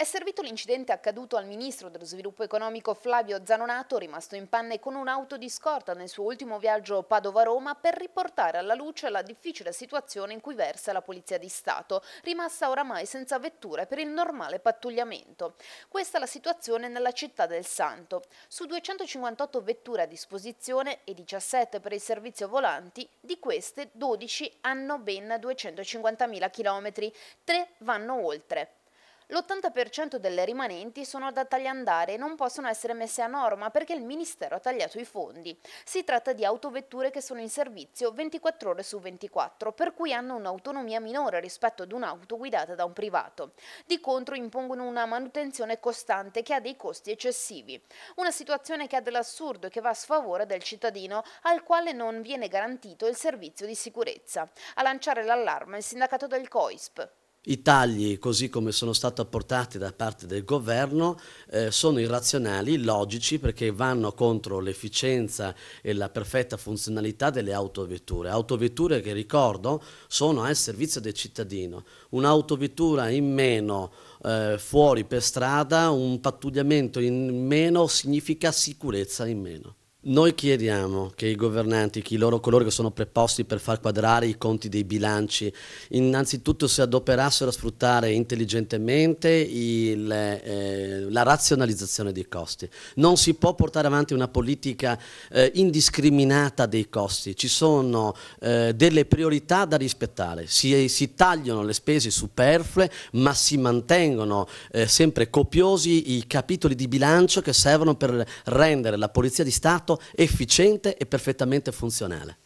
È servito l'incidente accaduto al ministro dello sviluppo economico Flavio Zanonato, rimasto in panne con un'auto di scorta nel suo ultimo viaggio Padova-Roma, per riportare alla luce la difficile situazione in cui versa la Polizia di Stato, rimasta oramai senza vetture per il normale pattugliamento. Questa è la situazione nella città del Santo. Su 258 vetture a disposizione e 17 per il servizio volanti, di queste 12 hanno ben 250.000 km, 3 vanno oltre. L'80% delle rimanenti sono da tagliandare e non possono essere messe a norma perché il Ministero ha tagliato i fondi. Si tratta di autovetture che sono in servizio 24 ore su 24, per cui hanno un'autonomia minore rispetto ad un'auto guidata da un privato. Di contro impongono una manutenzione costante che ha dei costi eccessivi. Una situazione che ha dell'assurdo e che va a sfavore del cittadino, al quale non viene garantito il servizio di sicurezza. A lanciare l'allarme il sindacato del COISP. I tagli, così come sono stati apportati da parte del governo, sono irrazionali, illogici, perché vanno contro l'efficienza e la perfetta funzionalità delle autovetture. Autovetture che, ricordo, sono al servizio del cittadino. Un'autovettura in meno fuori per strada, un pattugliamento in meno significa sicurezza in meno. Noi chiediamo che i governanti, coloro che sono preposti per far quadrare i conti dei bilanci, innanzitutto si adoperassero a sfruttare intelligentemente la razionalizzazione dei costi. Non si può portare avanti una politica indiscriminata dei costi, ci sono delle priorità da rispettare, si tagliano le spese superflue ma si mantengono sempre copiosi i capitoli di bilancio che servono per rendere la Polizia di Stato efficiente e perfettamente funzionale.